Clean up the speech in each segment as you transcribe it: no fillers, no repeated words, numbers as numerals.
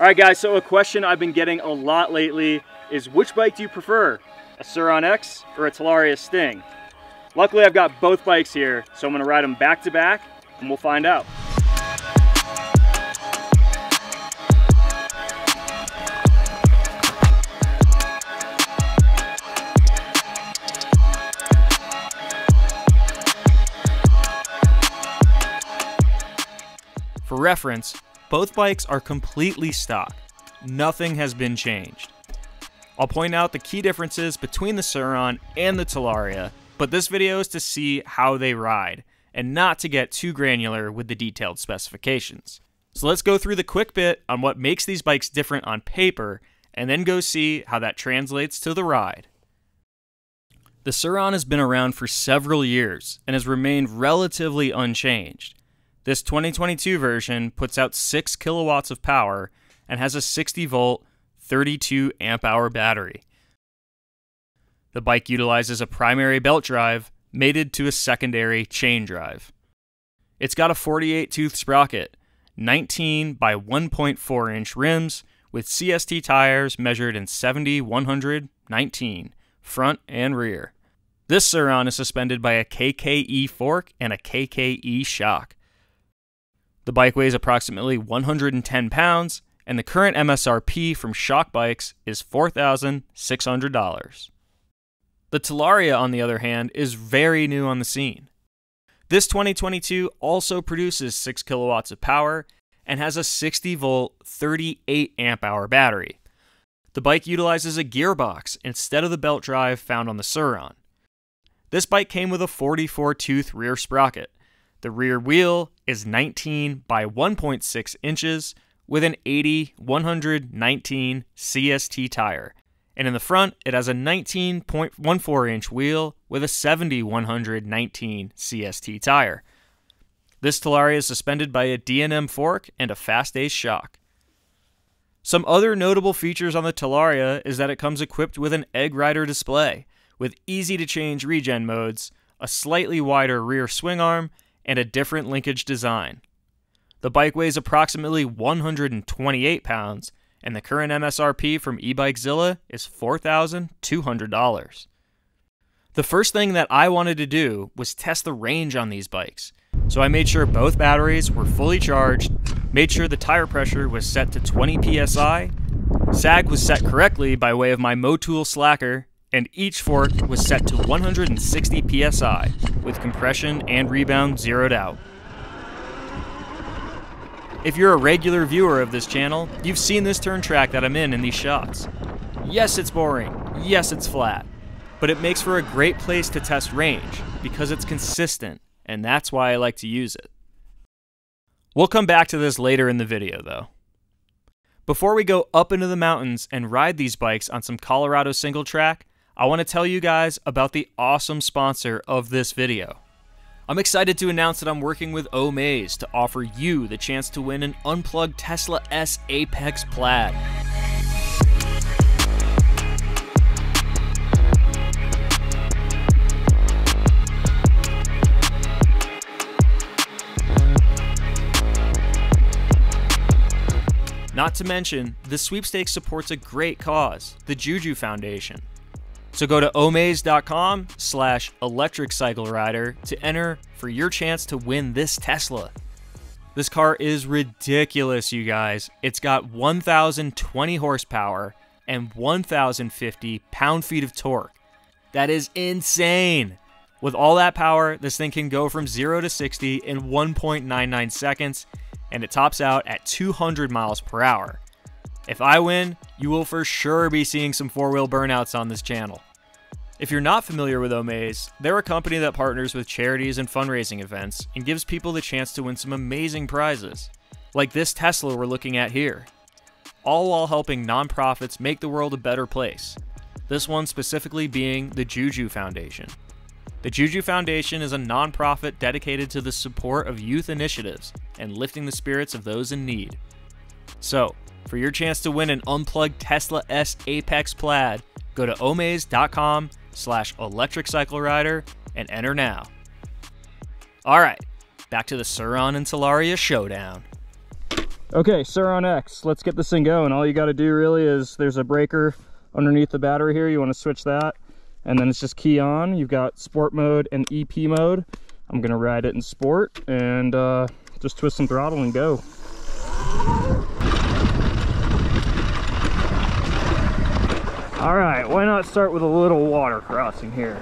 All right guys, so a question I've been getting a lot lately is which bike do you prefer? A Sur Ron X or a Talaria Sting? Luckily I've got both bikes here, so I'm gonna ride them back to back and we'll find out. For reference, both bikes are completely stock. Nothing has been changed. I'll point out the key differences between the Sur Ron and the Talaria, but this video is to see how they ride, and not to get too granular with the detailed specifications. So let's go through the quick bit on what makes these bikes different on paper, and then go see how that translates to the ride. The Sur Ron has been around for several years, and has remained relatively unchanged. This 2022 version puts out 6 kilowatts of power and has a 60 volt, 32 amp hour battery. The bike utilizes a primary belt drive mated to a secondary chain drive. It's got a 48 tooth sprocket, 19 by 1.4 inch rims with CST tires measured in 70, 100, 19, front and rear. This Sur Ron is suspended by a KKE fork and a KKE shock. The bike weighs approximately 110 pounds, and the current MSRP from Shock Bikes is $4,600. The Talaria, on the other hand, is very new on the scene. This 2022 also produces 6 kilowatts of power and has a 60 volt, 38 amp hour battery. The bike utilizes a gearbox instead of the belt drive found on the Sur Ron. This bike came with a 44 tooth rear sprocket. The rear wheel is 19 by 1.6 inches with an 80, 119 CST tire. And in the front, it has a 19.14 inch wheel with a 70, 119 CST tire. This Talaria is suspended by a DNM fork and a Fastace shock. Some other notable features on the Talaria is that it comes equipped with an Egg Rider display with easy to change regen modes, a slightly wider rear swing arm, and a different linkage design. The bike weighs approximately 128 pounds, and the current MSRP from eBikezilla is $4,200. The first thing that I wanted to do was test the range on these bikes, so I made sure both batteries were fully charged, made sure the tire pressure was set to 20 psi, sag was set correctly by way of my MoTool slacker, and each fork was set to 160 psi, with compression and rebound zeroed out. If you're a regular viewer of this channel, you've seen this turn track that I'm in these shots. Yes, it's boring, yes, it's flat, but it makes for a great place to test range because it's consistent, and that's why I like to use it. We'll come back to this later in the video though. Before we go up into the mountains and ride these bikes on some Colorado single track, I want to tell you guys about the awesome sponsor of this video. I'm excited to announce that I'm working with Omaze to offer you the chance to win an unplugged Tesla S Apex Plaid. Not to mention, this sweepstakes supports a great cause, the Juju Foundation. So go to omaze.com/electriccyclerider to enter for your chance to win this Tesla. This car is ridiculous, you guys. It's got 1,020 horsepower and 1,050 pound-feet of torque. That is insane. With all that power, this thing can go from 0 to 60 in 1.99 seconds, and it tops out at 200 miles per hour. If I win, you will for sure be seeing some four-wheel burnouts on this channel. If you're not familiar with Omaze, they're a company that partners with charities and fundraising events and gives people the chance to win some amazing prizes, like this Tesla we're looking at here, all while helping nonprofits make the world a better place, this one specifically being the Juju Foundation. The Juju Foundation is a nonprofit dedicated to the support of youth initiatives and lifting the spirits of those in need. So, for your chance to win an unplugged Tesla S Apex Plaid, go to omaze.com/electriccyclerider and enter now. All right, back to the Sur Ron and Talaria showdown. Okay, Sur Ron X, let's get this thing going. All you got to do really is there's a breaker underneath the battery here. You want to switch that, and then it's just key on. You've got sport mode and EP mode. I'm going to ride it in sport and just twist some throttle and go. All right, why not start with a little water crossing here?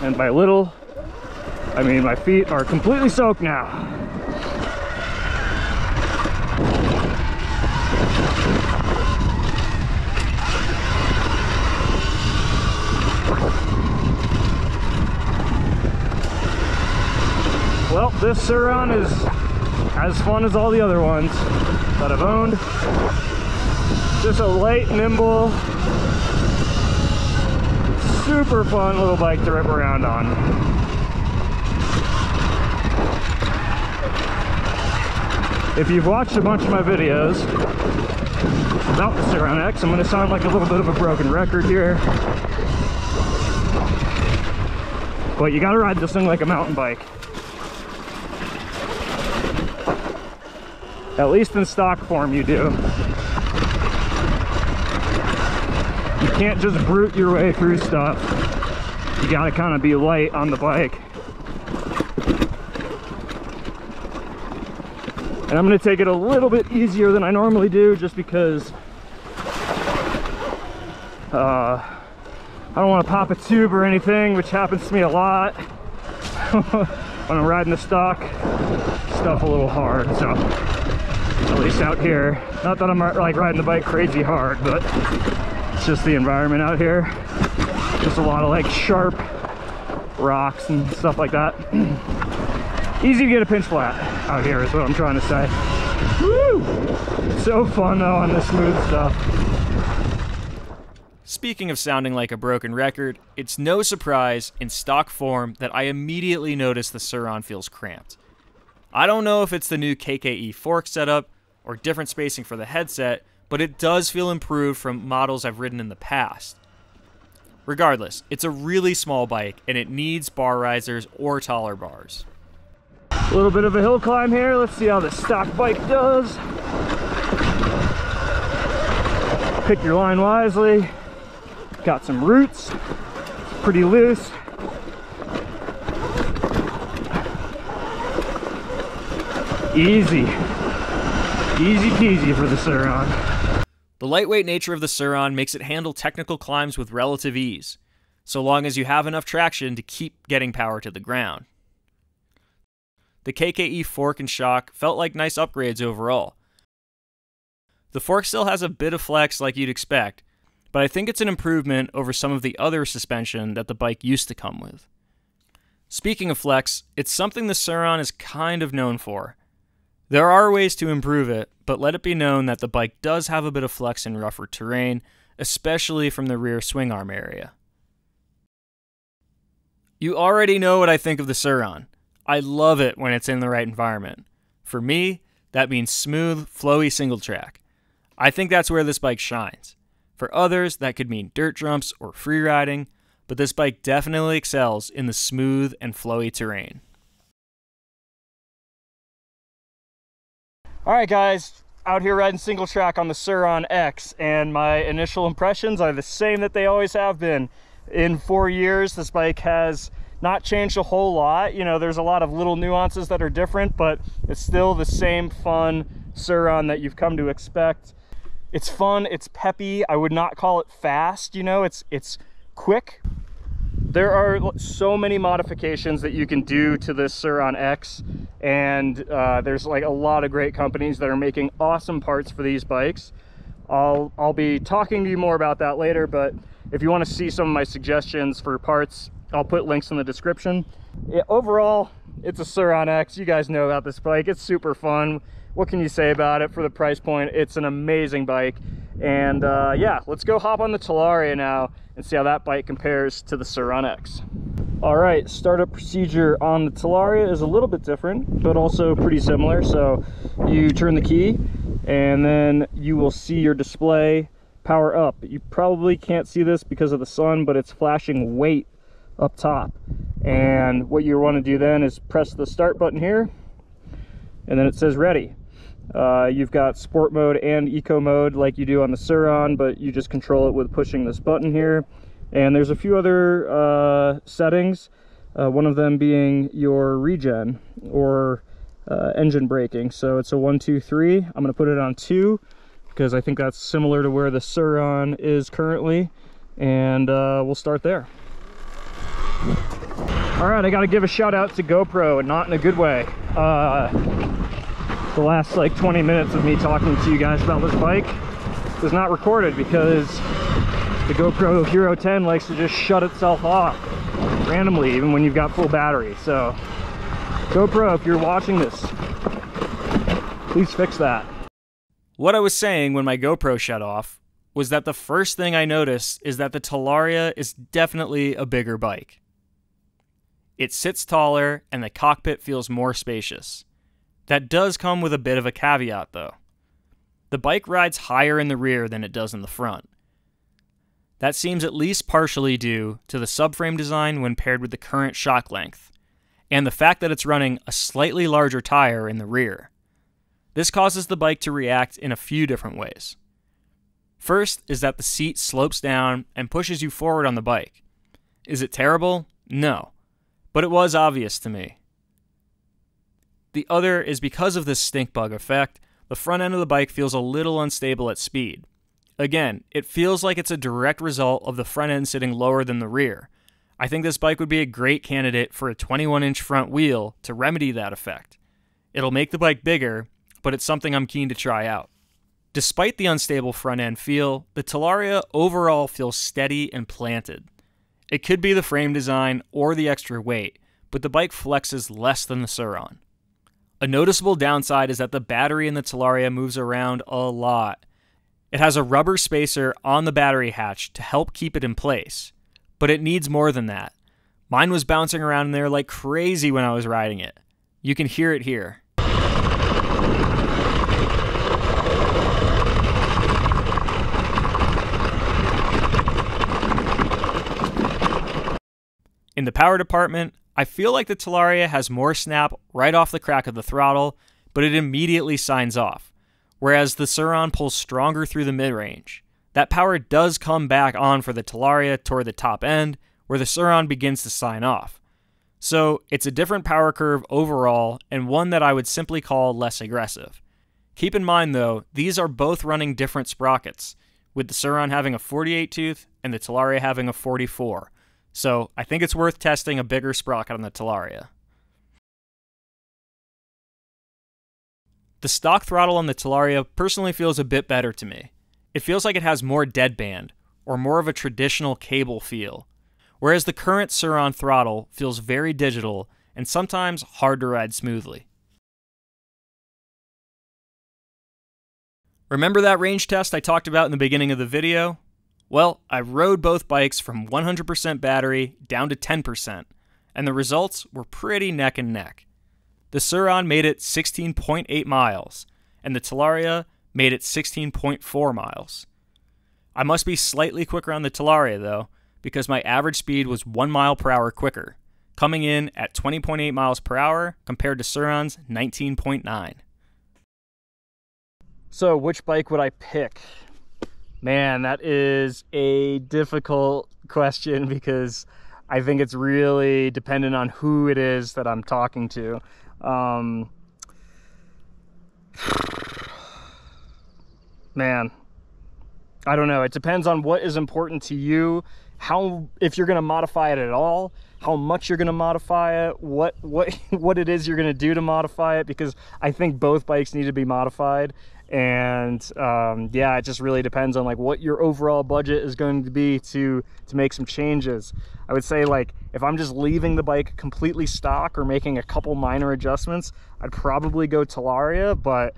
And by little, I mean my feet are completely soaked now. Well, this Sur Ron is as fun as all the other ones that I've owned. Just a light, nimble, super fun little bike to rip around on. If you've watched a bunch of my videos about the Sur Ron X, I'm going to sound like a little bit of a broken record here, but you got to ride this thing like a mountain bike. At least in stock form you do. You can't just brute your way through stuff. You gotta kind of be light on the bike. And I'm gonna take it a little bit easier than I normally do, just because I don't want to pop a tube or anything, which happens to me a lot when I'm riding the stock stuff a little hard. So at least out here, not that I'm like riding the bike crazy hard, but it's just the environment out here. Just a lot of like sharp rocks and stuff like that. Easy to get a pinch flat out here is what I'm trying to say. Woo! So fun though on the smooth stuff. Speaking of sounding like a broken record, it's no surprise in stock form that I immediately noticed the Sur Ron feels cramped. I don't know if it's the new KKE fork setup or different spacing for the headset, but it does feel improved from models I've ridden in the past. Regardless, it's a really small bike and it needs bar risers or taller bars. A little bit of a hill climb here. Let's see how this stock bike does. Pick your line wisely. Got some roots, pretty loose. Easy. Easy peasy for the Sur Ron. The lightweight nature of the Sur Ron makes it handle technical climbs with relative ease, so long as you have enough traction to keep getting power to the ground. The KKE fork and shock felt like nice upgrades overall. The fork still has a bit of flex like you'd expect, but I think it's an improvement over some of the other suspension that the bike used to come with. Speaking of flex, it's something the Sur Ron is kind of known for. There are ways to improve it, but let it be known that the bike does have a bit of flex in rougher terrain, especially from the rear swing arm area. You already know what I think of the Sur Ron. I love it when it's in the right environment. For me, that means smooth, flowy single track. I think that's where this bike shines. For others, that could mean dirt jumps or free riding, but this bike definitely excels in the smooth and flowy terrain. All right guys, out here riding single track on the Sur Ron X, and my initial impressions are the same that they always have been. In 4 years, this bike has not changed a whole lot. You know, there's a lot of little nuances that are different, but it's still the same fun Sur Ron that you've come to expect. It's fun, it's peppy. I would not call it fast, you know, it's quick. There are so many modifications that you can do to this Sur Ron X, and there's like a lot of great companies that are making awesome parts for these bikes. I'll be talking to you more about that later, but if you want to see some of my suggestions for parts, I'll put links in the description. Yeah, overall, it's a Sur Ron X. You guys know about this bike. It's super fun. What can you say about it for the price point? It's an amazing bike. And yeah, let's go hop on the Talaria now and see how that bike compares to the Sur Ron X. All right, startup procedure on the Talaria is a little bit different, but also pretty similar. So you turn the key and then you will see your display power up. You probably can't see this because of the sun, but it's flashing weight up top. And what you want to do then is press the start button here, and then it says ready. You've got sport mode and eco mode like you do on the Sur Ron, but you just control it with pushing this button here. And there's a few other settings, one of them being your regen or engine braking. So it's a 1, 2, 3. I'm going to put it on 2 because I think that's similar to where the Sur Ron is currently, and we'll start there. All right, I got to give a shout out to GoPro, and not in a good way. The last like 20 minutes of me talking to you guys about this bike was not recorded because the GoPro Hero 10 likes to just shut itself off randomly, even when you've got full battery. So GoPro, if you're watching this, please fix that. What I was saying when my GoPro shut off was that the first thing I noticed is that the Talaria is definitely a bigger bike. It sits taller and the cockpit feels more spacious. That does come with a bit of a caveat though. The bike rides higher in the rear than it does in the front. That seems at least partially due to the subframe design when paired with the current shock length, and the fact that it's running a slightly larger tire in the rear. This causes the bike to react in a few different ways. First is that the seat slopes down and pushes you forward on the bike. Is it terrible? No. But it was obvious to me. The other is because of this stink bug effect, the front end of the bike feels a little unstable at speed. Again, it feels like it's a direct result of the front end sitting lower than the rear. I think this bike would be a great candidate for a 21-inch front wheel to remedy that effect. It'll make the bike bigger, but it's something I'm keen to try out. Despite the unstable front end feel, the Talaria overall feels steady and planted. It could be the frame design or the extra weight, but the bike flexes less than the Sur Ron. A noticeable downside is that the battery in the Talaria moves around a lot. It has a rubber spacer on the battery hatch to help keep it in place, but it needs more than that. Mine was bouncing around in there like crazy when I was riding it. You can hear it here. In the power department, I feel like the Talaria has more snap right off the crack of the throttle, but it immediately signs off, whereas the Sur Ron pulls stronger through the mid-range. That power does come back on for the Talaria toward the top end, where the Sur Ron begins to sign off. So it's a different power curve overall, and one that I would simply call less aggressive. Keep in mind though, these are both running different sprockets, with the Sur Ron having a 48 tooth and the Talaria having a 44. So I think it's worth testing a bigger sprocket on the Talaria. The stock throttle on the Talaria personally feels a bit better to me. It feels like it has more deadband, or more of a traditional cable feel, whereas the current Sur Ron throttle feels very digital and sometimes hard to ride smoothly. Remember that range test I talked about in the beginning of the video? Well, I rode both bikes from 100% battery down to 10%, and the results were pretty neck and neck. The Sur Ron made it 16.8 miles, and the Talaria made it 16.4 miles. I must be slightly quicker on the Talaria though, because my average speed was 1 mile per hour quicker, coming in at 20.8 miles per hour compared to Sur Ron's 19.9. So which bike would I pick? Man, that is a difficult question because I think it's really dependent on who it is that I'm talking to. Man, I don't know. It depends on what is important to you, how, if you're going to modify it at all, how much you're going to modify it, what it is you're going to do to modify it, because I think both bikes need to be modified. And yeah, it just really depends on like what your overall budget is going to be to make some changes. I would say like if I'm just leaving the bike completely stock or making a couple minor adjustments, I'd probably go Talaria, but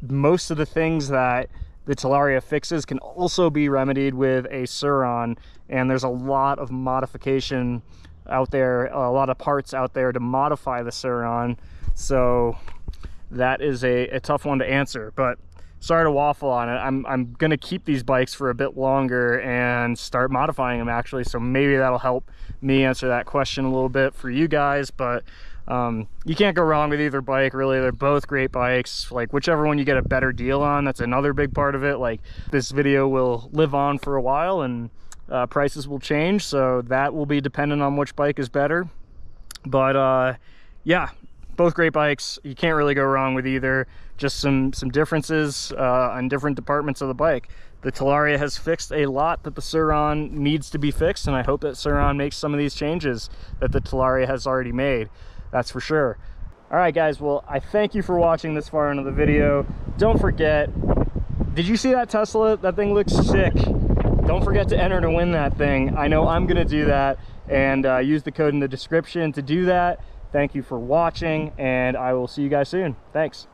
most of the things that the Talaria fixes can also be remedied with a Sur Ron, and there's a lot of modification out there, a lot of parts out there to modify the Sur Ron, so that is a tough one to answer. But sorry to waffle on it. I'm gonna keep these bikes for a bit longer and start modifying them actually, so maybe that'll help me answer that question a little bit for you guys. But you can't go wrong with either bike really. They're both great bikes. Like, whichever one you get a better deal on, that's another big part of it. Like, this video will live on for a while, and prices will change, so that will be dependent on which bike is better. But yeah, both great bikes. You can't really go wrong with either. Just some differences on different departments of the bike. The Talaria has fixed a lot that the Sur Ron needs to be fixed, and I hope that Sur Ron makes some of these changes that the Talaria has already made. That's for sure. All right, guys. Well, I thank you for watching this far into the video. Don't forget, did you see that Tesla? That thing looks sick. Don't forget to enter to win that thing. I know I'm gonna do that, and use the code in the description to do that. Thank you for watching, and I will see you guys soon. Thanks.